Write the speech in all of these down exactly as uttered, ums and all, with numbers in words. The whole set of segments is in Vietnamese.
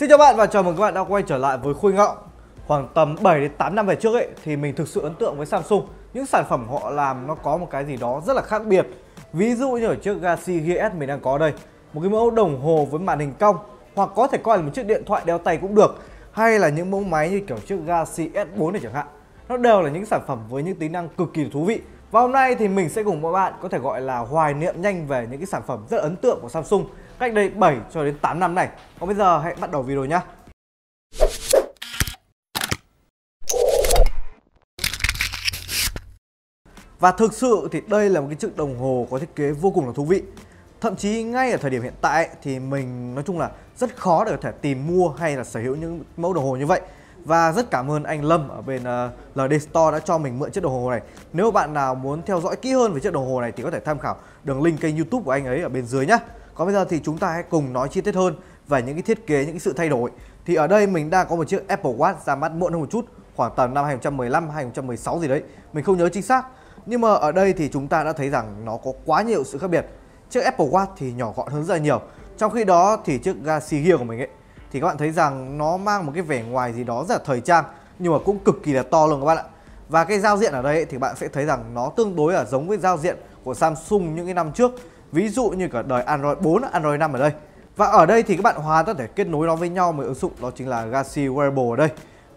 Xin chào bạn và chào mừng các bạn đã quay trở lại với Khôi Ngọng. Khoảng tầm bảy đến tám năm về trước ấy thì mình thực sự ấn tượng với Samsung. Những sản phẩm họ làm nó có một cái gì đó rất là khác biệt. Ví dụ như ở chiếc Galaxy Gear S mình đang có đây, một cái mẫu đồng hồ với màn hình cong, hoặc có thể coi là một chiếc điện thoại đeo tay cũng được, hay là những mẫu máy như kiểu chiếc Galaxy S bốn này chẳng hạn. Nó đều là những sản phẩm với những tính năng cực kỳ thú vị. Và hôm nay thì mình sẽ cùng các bạn có thể gọi là hoài niệm nhanh về những cái sản phẩm rất ấn tượng của Samsung cách đây bảy cho đến tám năm này. Còn bây giờ hãy bắt đầu video nhé. Và thực sự thì đây là một cái chiếc đồng hồ có thiết kế vô cùng là thú vị. Thậm chí ngay ở thời điểm hiện tại thì mình nói chung là rất khó để có thể tìm mua hay là sở hữu những mẫu đồng hồ như vậy. Và rất cảm ơn anh Lâm ở bên uh, lờ đê Store đã cho mình mượn chiếc đồng hồ này. Nếu bạn nào muốn theo dõi kỹ hơn về chiếc đồng hồ này thì có thể tham khảo đường link kênh YouTube của anh ấy ở bên dưới nhé. Còn bây giờ thì chúng ta hãy cùng nói chi tiết hơn về những cái thiết kế, những cái sự thay đổi. Thì ở đây mình đang có một chiếc Apple Watch ra mắt muộn hơn một chút, khoảng tầm năm hai không một lăm, hai không một sáu gì đấy, mình không nhớ chính xác. Nhưng mà ở đây thì chúng ta đã thấy rằng nó có quá nhiều sự khác biệt. Chiếc Apple Watch thì nhỏ gọn hơn rất là nhiều. Trong khi đó thì chiếc Galaxy Gear của mình ấy thì các bạn thấy rằng nó mang một cái vẻ ngoài gì đó rất là thời trang, nhưng mà cũng cực kỳ là to luôn các bạn ạ. Và cái giao diện ở đây thì bạn sẽ thấy rằng nó tương đối là giống với giao diện của Samsung những cái năm trước. Ví dụ như cả đời Android bốn, Android năm ở đây. Và ở đây thì các bạn hoàn toàn có thể kết nối nó với nhau một ứng dụng, đó chính là Galaxy Wearable ở đây.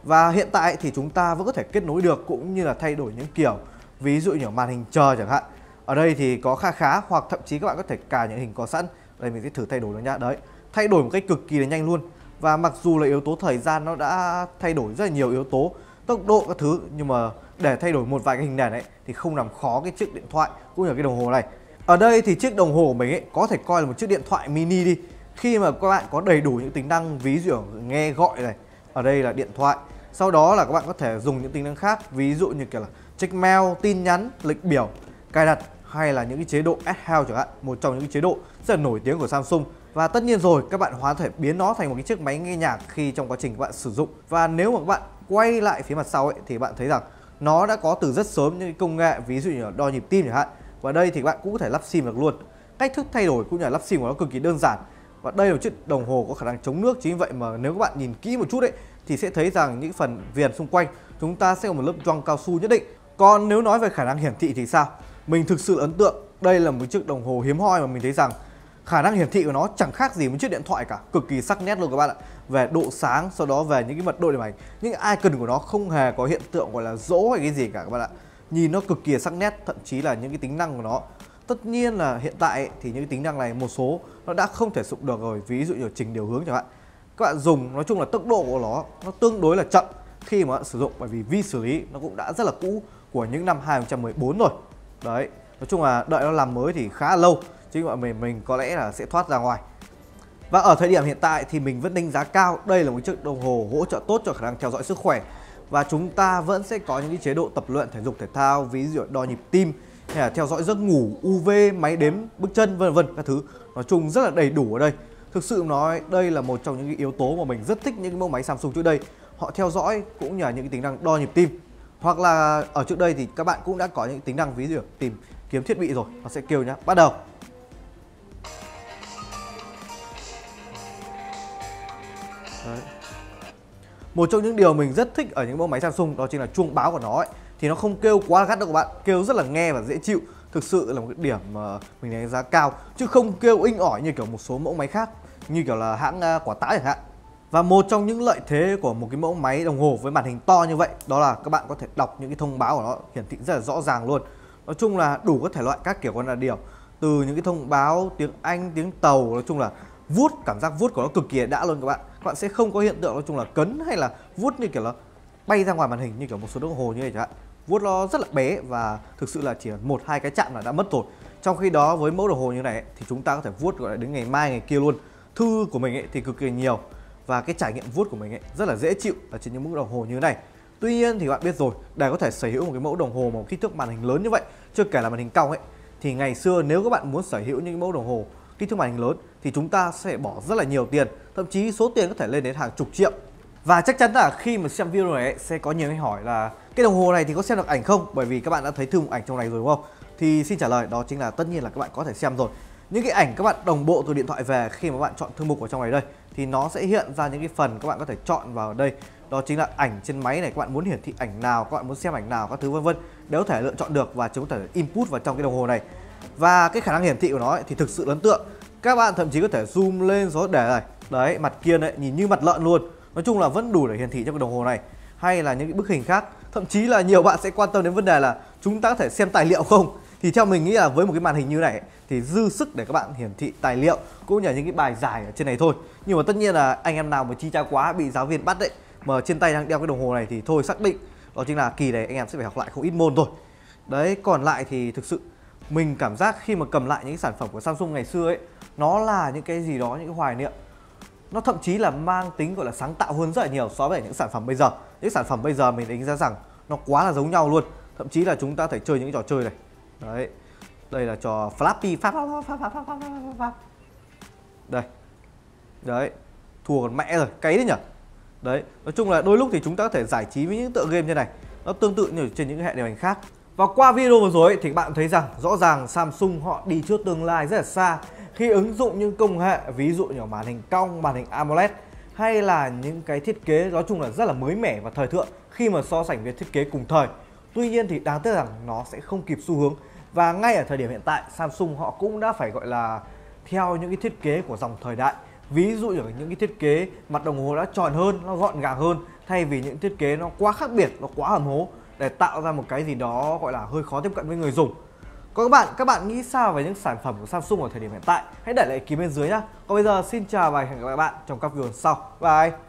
Và hiện tại thì chúng ta vẫn có thể kết nối được, cũng như là thay đổi những kiểu, ví dụ như màn hình chờ chẳng hạn. Ở đây thì có kha khá, hoặc thậm chí các bạn có thể cài những hình có sẵn. Đây mình sẽ thử thay đổi nó nhá. Đấy, thay đổi một cách cực kỳ là nhanh luôn. Và mặc dù là yếu tố thời gian nó đã thay đổi rất là nhiều yếu tố, tốc độ các thứ, nhưng mà để thay đổi một vài cái hình nền ấy thì không làm khó cái chiếc điện thoại cũng như cái đồng hồ này. Ở đây thì chiếc đồng hồ của mình ấy có thể coi là một chiếc điện thoại mini đi, khi mà các bạn có đầy đủ những tính năng, ví dụ nghe gọi này, ở đây là điện thoại. Sau đó là các bạn có thể dùng những tính năng khác, ví dụ như kiểu là check mail, tin nhắn, lịch biểu, cài đặt, hay là những cái chế độ S Health chẳng hạn, một trong những cái chế độ rất là nổi tiếng của Samsung. Và tất nhiên rồi, các bạn hoàn thể biến nó thành một cái chiếc máy nghe nhạc khi trong quá trình các bạn sử dụng. Và nếu mà các bạn quay lại phía mặt sau ấy thì bạn thấy rằng nó đã có từ rất sớm những công nghệ, ví dụ như là đo nhịp tim chẳng hạn. Và đây thì các bạn cũng có thể lắp sim được luôn. Cách thức thay đổi cũng như là lắp sim của nó cực kỳ đơn giản. Và đây là một chiếc đồng hồ có khả năng chống nước, chính vậy mà nếu các bạn nhìn kỹ một chút ấy thì sẽ thấy rằng những phần viền xung quanh chúng ta sẽ có một lớp gioăng cao su nhất định. Còn nếu nói về khả năng hiển thị thì sao? Mình thực sự ấn tượng, đây là một chiếc đồng hồ hiếm hoi mà mình thấy rằng khả năng hiển thị của nó chẳng khác gì một chiếc điện thoại cả, cực kỳ sắc nét luôn các bạn ạ. Về độ sáng, sau đó về những cái mật độ điểm ảnh, những icon của nó không hề có hiện tượng gọi là rỗ hay cái gì cả các bạn ạ. Nhìn nó cực kỳ sắc nét, thậm chí là những cái tính năng của nó. Tất nhiên là hiện tại thì những cái tính năng này một số nó đã không thể sử dụng được rồi, ví dụ như chỉnh điều hướng chẳng hạn. Các bạn dùng, nói chung là tốc độ của nó nó tương đối là chậm khi mà bạn sử dụng, bởi vì vi xử lý nó cũng đã rất là cũ của những năm hai không một bốn rồi. Đấy, nói chung là đợi nó làm mới thì khá là lâu, chứ mọi mình mình có lẽ là sẽ thoát ra ngoài. Và ở thời điểm hiện tại thì mình vẫn đánh giá cao đây là một chiếc đồng hồ hỗ trợ tốt cho khả năng theo dõi sức khỏe. Và chúng ta vẫn sẽ có những cái chế độ tập luyện thể dục thể thao, ví dụ đo nhịp tim, hay là theo dõi giấc ngủ, u vê, máy đếm bước chân, vân vân các thứ. Nói chung rất là đầy đủ ở đây. Thực sự nói đây là một trong những cái yếu tố mà mình rất thích những cái mẫu máy Samsung trước đây. Họ theo dõi cũng như là những cái tính năng đo nhịp tim. Hoặc là ở trước đây thì các bạn cũng đã có những tính năng ví dụ tìm kiếm thiết bị rồi, nó sẽ kêu nhá, bắt đầu. Đấy. Một trong những điều mình rất thích ở những mẫu máy Samsung đó chính là chuông báo của nó ấy. Thì nó không kêu quá gắt đâu các bạn, kêu rất là nghe và dễ chịu. Thực sự là một cái điểm mà mình đánh giá cao, chứ không kêu inh ỏi như kiểu một số mẫu máy khác, như kiểu là hãng quả táo chẳng hạn. Và một trong những lợi thế của một cái mẫu máy đồng hồ với màn hình to như vậy đó là các bạn có thể đọc những cái thông báo của nó, hiển thị rất là rõ ràng luôn. Nói chung là đủ các thể loại các kiểu con là điều, từ những cái thông báo tiếng Anh, tiếng Tàu, nói chung là vuốt, cảm giác vuốt của nó cực kỳ đã luôn các bạn. Các bạn sẽ không có hiện tượng nói chung là cấn hay là vuốt như kiểu là bay ra ngoài màn hình như kiểu một số đồng hồ như này chẳng hạn. Vuốt nó rất là bé và thực sự là chỉ một hai cái chạm là đã mất rồi. Trong khi đó với mẫu đồng hồ như này ấy, thì chúng ta có thể vuốt gọi là đến ngày mai ngày kia luôn. Thư của mình ấy thì cực kỳ nhiều và cái trải nghiệm vuốt của mình ấy rất là dễ chịu ở trên những mẫu đồng hồ như thế này. Tuy nhiên thì bạn biết rồi, để có thể sở hữu một cái mẫu đồng hồ mà kích thước màn hình lớn như vậy, chưa kể là màn hình cong ấy, thì ngày xưa nếu các bạn muốn sở hữu những mẫu đồng hồ kích thước màn hình lớn thì chúng ta sẽ bỏ rất là nhiều tiền, thậm chí số tiền có thể lên đến hàng chục triệu. Và chắc chắn là khi mà xem video này ấy, sẽ có nhiều người hỏi là cái đồng hồ này thì có xem được ảnh không, bởi vì các bạn đã thấy thư mục ảnh trong này rồi đúng không? Thì xin trả lời đó chính là tất nhiên là các bạn có thể xem rồi. Những cái ảnh các bạn đồng bộ từ điện thoại về khi mà bạn chọn thư mục ở trong này đây thì nó sẽ hiện ra những cái phần các bạn có thể chọn vào đây. Đó chính là ảnh trên máy này, các bạn muốn hiển thị ảnh nào, các bạn muốn xem ảnh nào, các thứ vân vân đều có thể lựa chọn được, và chúng có thể input vào trong cái đồng hồ này. Và cái khả năng hiển thị của nó ấy, thì thực sự ấn tượng. Các bạn thậm chí có thể zoom lên rồi để này. Đấy, mặt kia đấy, nhìn như mặt lợn luôn. Nói chung là vẫn đủ để hiển thị trong cái đồng hồ này. Hay là những cái bức hình khác. Thậm chí là nhiều bạn sẽ quan tâm đến vấn đề là chúng ta có thể xem tài liệu không. Thì theo mình nghĩ là với một cái màn hình như này thì dư sức để các bạn hiển thị tài liệu cũng như những cái bài giải ở trên này thôi. Nhưng mà tất nhiên là anh em nào mà chi tra quá bị giáo viên bắt đấy, mà trên tay đang đeo cái đồng hồ này thì thôi xác định đó chính là kỳ này anh em sẽ phải học lại không ít môn thôi. Đấy, còn lại thì thực sự mình cảm giác khi mà cầm lại những cái sản phẩm của Samsung ngày xưa ấy, nó là những cái gì đó, những cái hoài niệm. Nó thậm chí là mang tính gọi là sáng tạo hơn rất là nhiều so với những sản phẩm bây giờ. Những sản phẩm bây giờ mình đánh giá rằng nó quá là giống nhau luôn. Thậm chí là chúng ta thể chơi những trò chơi này. Đấy, đây là trò Flappy Pháp Pháp Pháp Pháp Pháp Pháp Pháp. Đây. Đấy, thua còn mẹ rồi, cấy đấy nhở. Đấy, nói chung là đôi lúc thì chúng ta có thể giải trí với những tựa game như này. Nó tương tự như trên những hệ điều hành khác. Và qua video vừa rồi thì các bạn thấy rằng rõ ràng Samsung họ đi trước tương lai rất là xa khi ứng dụng những công nghệ, ví dụ như màn hình cong, màn hình AMOLED, hay là những cái thiết kế nói chung là rất là mới mẻ và thời thượng khi mà so sánh với thiết kế cùng thời. Tuy nhiên thì đáng tiếc rằng nó sẽ không kịp xu hướng, và ngay ở thời điểm hiện tại Samsung họ cũng đã phải gọi là theo những cái thiết kế của dòng thời đại. Ví dụ như những cái thiết kế mặt đồng hồ đã tròn hơn, nó gọn gàng hơn, thay vì những thiết kế nó quá khác biệt, nó quá hầm hố, để tạo ra một cái gì đó gọi là hơi khó tiếp cận với người dùng. Còn các bạn, các bạn nghĩ sao về những sản phẩm của Samsung ở thời điểm hiện tại? Hãy để lại ý kiến bên dưới nhé. Còn bây giờ xin chào và hẹn gặp lại các bạn trong các video sau. Bye!